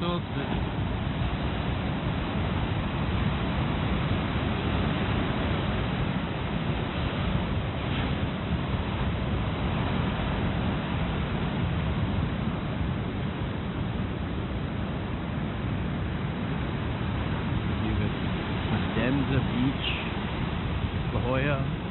towards it. Windansea Beach, La Jolla.